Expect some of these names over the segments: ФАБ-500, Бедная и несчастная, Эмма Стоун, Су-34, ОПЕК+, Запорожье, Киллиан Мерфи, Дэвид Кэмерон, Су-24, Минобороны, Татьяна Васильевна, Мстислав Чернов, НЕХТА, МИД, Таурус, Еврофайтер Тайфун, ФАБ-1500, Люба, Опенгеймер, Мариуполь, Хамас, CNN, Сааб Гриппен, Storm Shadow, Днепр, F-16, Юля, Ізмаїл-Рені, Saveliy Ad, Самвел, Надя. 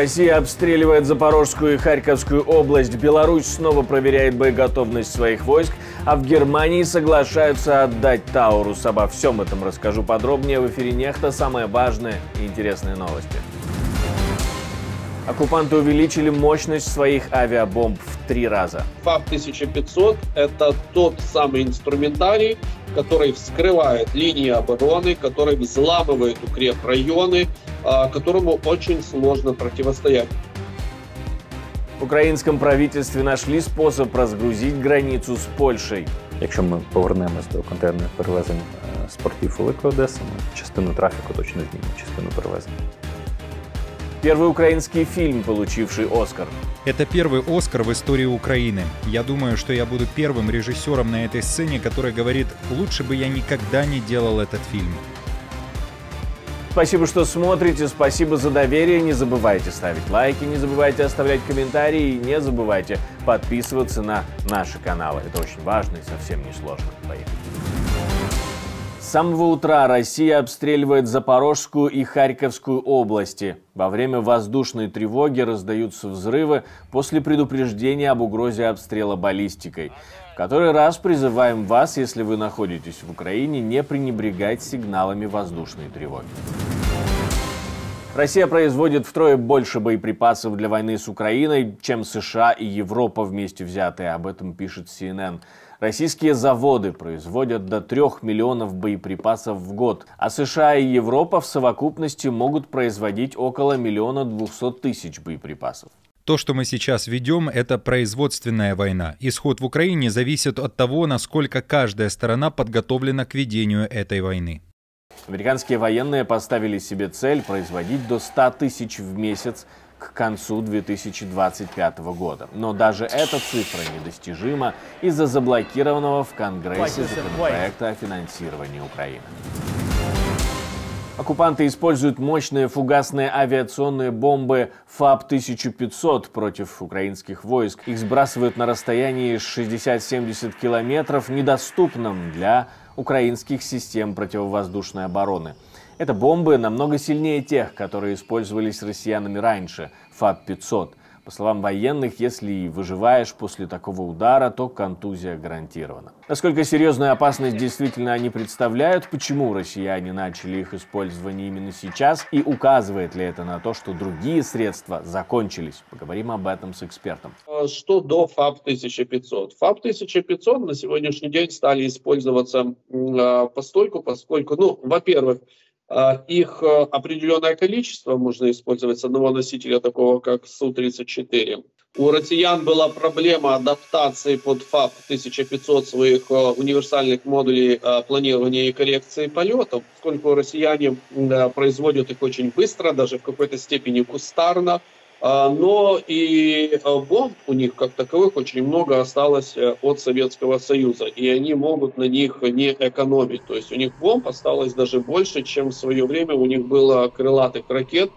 Россия обстреливает Запорожскую и Харьковскую область, Беларусь снова проверяет боеготовность своих войск, а в Германии соглашаются отдать Таурус. Обо всем этом расскажу подробнее в эфире «НЕХТА». Самые важные и интересные новости. Оккупанты увеличили мощность своих авиабомб в 3 раза. ФАБ-1500 – это тот самый инструментарий, который вскрывает линии обороны, который взламывает укрепрайоны, которому очень сложно противостоять. В украинском правительстве нашли способ разгрузить границу с Польшей. Якщо ми повернемось до контейнерних перевезень з портів Великої Одеси, ми частину трафіку точно знімемо, частину перевезень. Первый украинский фильм, получивший «Оскар». Это первый «Оскар» в истории Украины. Я думаю, что я буду первым режиссером на этой сцене, который говорит: «Лучше бы я никогда не делал этот фильм». Спасибо, что смотрите, спасибо за доверие. Не забывайте ставить лайки, не забывайте оставлять комментарии и не забывайте подписываться на наши каналы. Это очень важно и совсем не сложно. Поехали. С самого утра Россия обстреливает Запорожскую и Харьковскую области. Во время воздушной тревоги раздаются взрывы после предупреждения об угрозе обстрела баллистикой. В который раз призываем вас, если вы находитесь в Украине, не пренебрегать сигналами воздушной тревоги. Россия производит втрое больше боеприпасов для войны с Украиной, чем США и Европа вместе взятые. Об этом пишет CNN. Российские заводы производят до 3 миллионов боеприпасов в год, а США и Европа в совокупности могут производить около 1 200 000 боеприпасов. То, что мы сейчас ведем, это производственная война. Исход в Украине зависит от того, насколько каждая сторона подготовлена к ведению этой войны. Американские военные поставили себе цель производить до 100 000 в месяц к концу 2025 года. Но даже эта цифра недостижима из-за заблокированного в Конгрессе законопроекта о финансировании Украины. Оккупанты используют мощные фугасные авиационные бомбы ФАБ-1500 против украинских войск. Их сбрасывают на расстоянии 60-70 километров, недоступном для украинских систем противовоздушной обороны. Это бомбы намного сильнее тех, которые использовались россиянами раньше, ФАБ-500. По словам военных, если и выживаешь после такого удара, то контузия гарантирована. Насколько серьезную опасность действительно они представляют, почему россияне начали их использование именно сейчас и указывает ли это на то, что другие средства закончились? Поговорим об этом с экспертом. Что до ФАБ-1500? ФАБ-1500 на сегодняшний день стали использоваться постольку, поскольку, во-первых, их определенное количество можно использовать с одного носителя, такого как Су-34. У россиян была проблема адаптации под ФАБ-1500 своих универсальных модулей планирования и коррекции полетов, поскольку россияне производят их очень быстро, даже в какой-то степени кустарно. Но и бомб у них, как таковых, очень много осталось от Советского Союза, и они могут на них не экономить. То есть у них бомб осталось даже больше, чем в свое время у них было крылатых ракет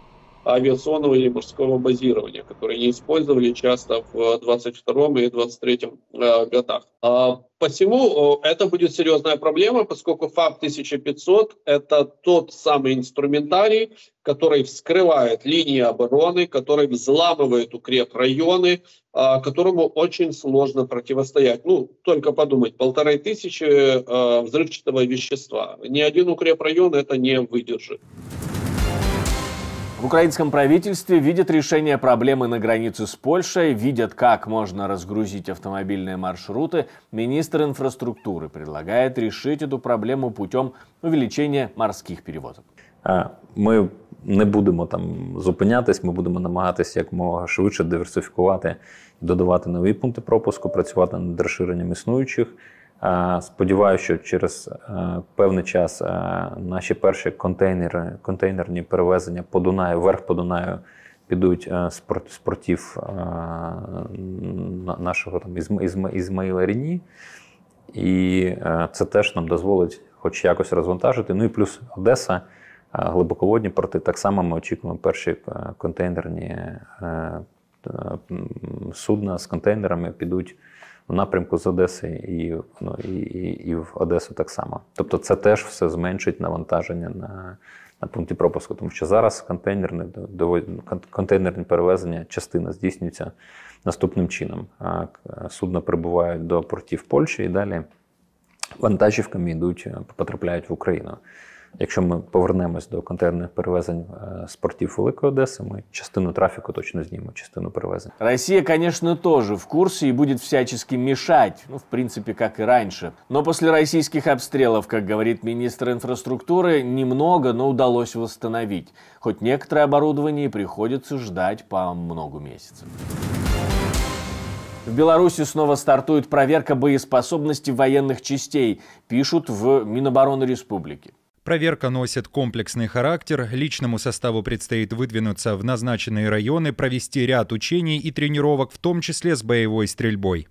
авиационного или морского базирования, которые они использовали часто в 22 и 23 годах. Посему это будет серьезная проблема, поскольку ФАБ-1500 – это тот самый инструментарий, который вскрывает линии обороны, который взламывает укрепрайоны, которому очень сложно противостоять. Только подумать, 1500 взрывчатого вещества. Ни один укрепрайон это не выдержит. В украинском правительстве видят решение проблемы на границе с Польшей, видят, как можно разгрузить автомобильные маршруты. Министр инфраструктуры предлагает решить эту проблему путем увеличения морских перевозок. Ми не будемо там зупинятись, ми будемо намагатися якомога швидше диверсифікувати, додавати нові пункти пропуску, працювати над розширенням існуючих. Сподіваюся, що через певний час наші перші контейнерні перевезення по Дунаю, вверх по Дунаю, підуть з портів нашого Ізмаїла-Рені. І це теж нам дозволить хоч якось розвантажити. Ну і плюс Одеса, глибоководні порти. Так само ми очікуємо перші контейнерні судна з контейнерами підуть в напрямку з Одеси і в Одесу так само. Тобто це теж все зменшить навантаження на на пункті пропуску, тому що зараз контейнерне перевезення частина здійснюється наступним чином. Судна прибуває до портів Польщі і далі вантажівками потрапляють в Україну. Якщо ми повернемось до контейнерних перевезень з портів Великої Одеси, ми частину трафіку точно знімемо, частину перевезень. Россия, конечно, тоже в курсе и будет всячески мешать, ну, в принципе, как и раньше. Но после российских обстрелов, как говорит министр инфраструктуры, немного, но удалось восстановить. Хоть некоторое оборудование приходится ждать по многу месяцев. В Беларуси снова стартует проверка боеспособности военных частей, пишут в Минобороны Республики. Проверка носит комплексный характер. Личному составу предстоит выдвинуться в назначенные районы, провести ряд учений и тренировок, в том числе с боевой стрельбой.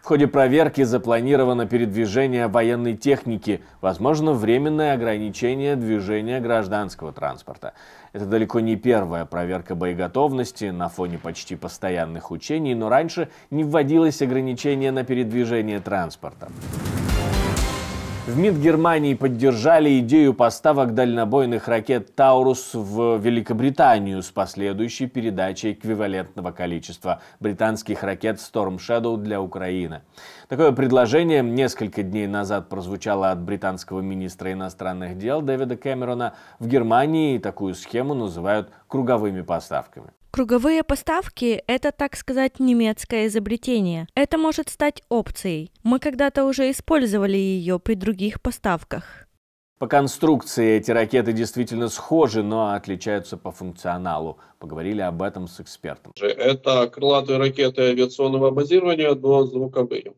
В ходе проверки запланировано передвижение военной техники, возможно, временное ограничение движения гражданского транспорта. Это далеко не первая проверка боеготовности на фоне почти постоянных учений, но раньше не вводилось ограничение на передвижение транспорта. В МИД Германии поддержали идею поставок дальнобойных ракет «Таурус» в Великобританию с последующей передачей эквивалентного количества британских ракет «Storm Shadow» для Украины. Такое предложение несколько дней назад прозвучало от британского министра иностранных дел Дэвида Кэмерона. В Германии такую схему называют «круговыми поставками». Круговые поставки – это, так сказать, немецкое изобретение. Это может стать опцией. Мы когда-то уже использовали ее при других поставках. По конструкции эти ракеты действительно схожи, но отличаются по функционалу. Поговорили об этом с экспертом. Это крылатые ракеты авиационного базирования, но звуковые.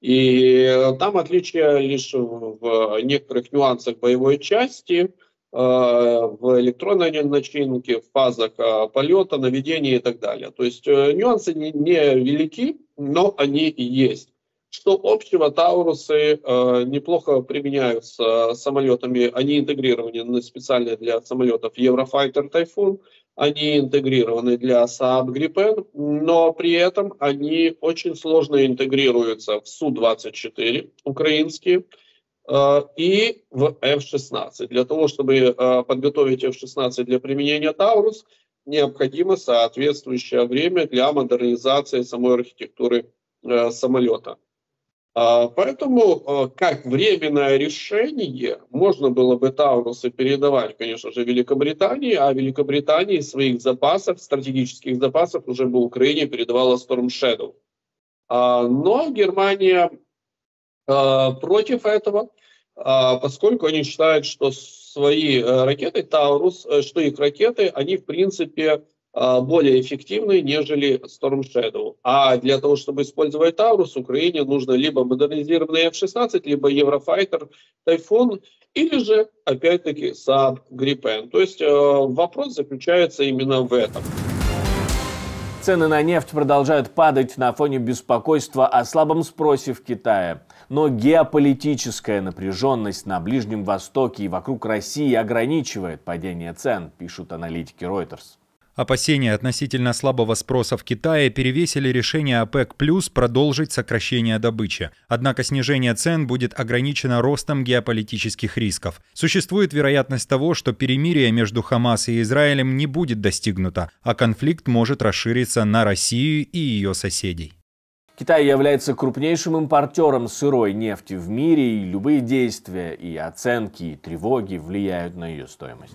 И там отличия лишь в некоторых нюансах боевой части, в электронной начинке, в фазах полета, наведения и так далее. То есть нюансы не велики, но они есть. Что общего, Таурусы неплохо применяются самолетами. Они интегрированы специально для самолетов Еврофайтер Тайфун, они интегрированы для Сааб Гриппен, но при этом они очень сложно интегрируются в Су-24 украинские, и в F-16. Для того, чтобы подготовить F-16 для применения «Таурус», необходимо соответствующее время для модернизации самой архитектуры самолета. Поэтому, как временное решение, можно было бы «Таурусы» передавать, конечно же, Великобритании, а Великобритании своих запасов, стратегических запасов, уже бы Украине передавала «Storm Shadow». Но Германия против этого, поскольку они считают, что свои ракеты «Таурус», что их ракеты, они в принципе более эффективны, нежели «Storm Shadow». А для того, чтобы использовать «Таурус», Украине нужно либо модернизированный F-16, либо «Еврофайтер Тайфун», или же, опять-таки, «Сааб Гриппен». То есть вопрос заключается именно в этом. Цены на нефть продолжают падать на фоне беспокойства о слабом спросе в Китае. Но геополитическая напряженность на Ближнем Востоке и вокруг России ограничивает падение цен, пишут аналитики Reuters. Опасения относительно слабого спроса в Китае перевесили решение ОПЕК+ продолжить сокращение добычи. Однако снижение цен будет ограничено ростом геополитических рисков. Существует вероятность того, что перемирие между Хамас и Израилем не будет достигнуто, а конфликт может расшириться на Россию и ее соседей. Китай является крупнейшим импортером сырой нефти в мире, и любые действия, и оценки, и тревоги влияют на ее стоимость.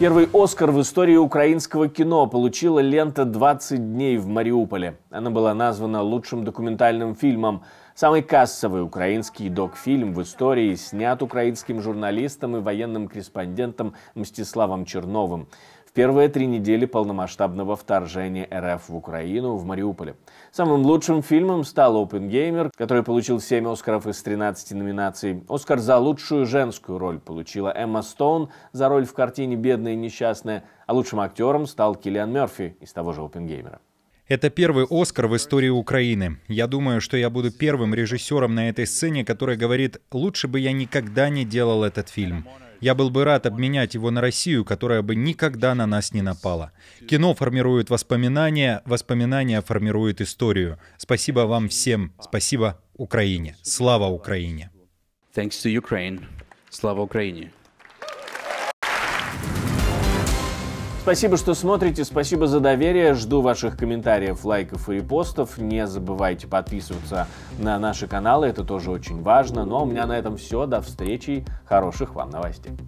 Первый «Оскар» в истории украинского кино получила лента «20 дней в Мариуполе». Она была названа лучшим документальным фильмом. Самый кассовый украинский докфильм в истории снят украинским журналистом и военным корреспондентом Мстиславом Черновым. Первые 3 недели полномасштабного вторжения РФ в Украину в Мариуполе. Самым лучшим фильмом стал «Опенгеймер», который получил 7 «Оскаров» из 13 номинаций. «Оскар» за лучшую женскую роль получила Эмма Стоун за роль в картине «Бедная и несчастная», а лучшим актером стал Киллиан Мерфи из того же «Опенгеймера». Это первый «Оскар» в истории Украины. Я думаю, что я буду первым режиссером на этой сцене, который говорит: «Лучше бы я никогда не делал этот фильм». Я был бы рад обменять его на Россию, которая бы никогда на нас не напала. Кино формирует воспоминания, воспоминания формируют историю. Спасибо вам всем. Спасибо Украине. Слава Украине. Thanks to Ukraine. Слава Украине. Спасибо, что смотрите, спасибо за доверие. Жду ваших комментариев, лайков и репостов. Не забывайте подписываться на наши каналы, это тоже очень важно. Ну а у меня на этом все. До встречи, хороших вам новостей.